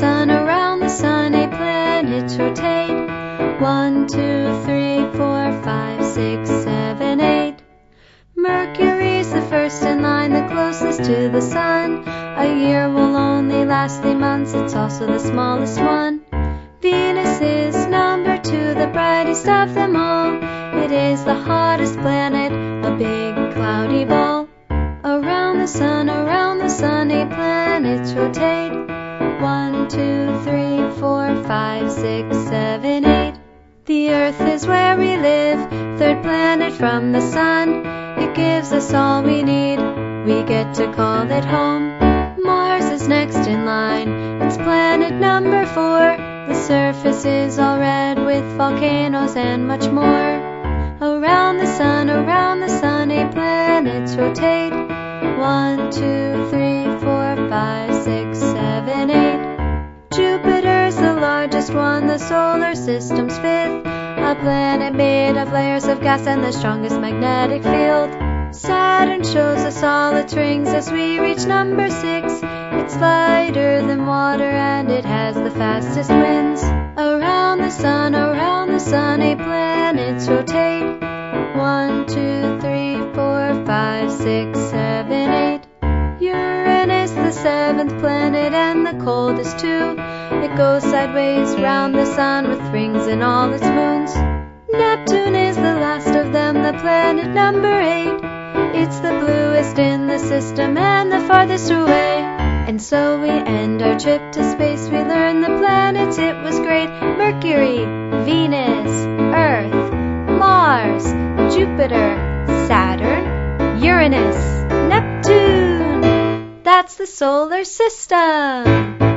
sun, around the sun, eight planets rotate. 1, 2, 3, 4, 5, 6, 7, 8. Mercury's the first in line, the closest to the sun. A year will only last 3 months, it's also the smallest one. Venus is number 2, the brightest of them all. It is the hottest planet, a big cloudy ball. Around the sun, 8 planets rotate. 1, 2, 3, 4, 5, 6, 7, 8. The Earth is where we live, 3rd planet from the sun. It gives us all we need, we get to call it home. Mars is next in line, it's planet number 4. The surface is all red with volcanoes and much more. Around the sun, 8 planets rotate. 1, 2, 3, 4, 5, 6, 7, 8. Jupiter's the largest one, the solar system's 5th. A planet made of layers of gas and the strongest magnetic field. Saturn shows us all its rings as we reach number 6. It's lighter than water and it has the fastest winds. Around the sun, 8 planets rotate. 1, 2, 3, 4, 5, 6, 7, 8. Uranus, the 7th planet and the coldest too. It goes sideways round the sun with rings in all its moons. Neptune is the last of them, the planet number 8. It's the bluest in the system and the farthest away. And so we end our trip to space, we learn the planets, it was great. Mercury, Venus, Earth, Mars, Jupiter, Saturn, Uranus, Neptune. That's the solar system.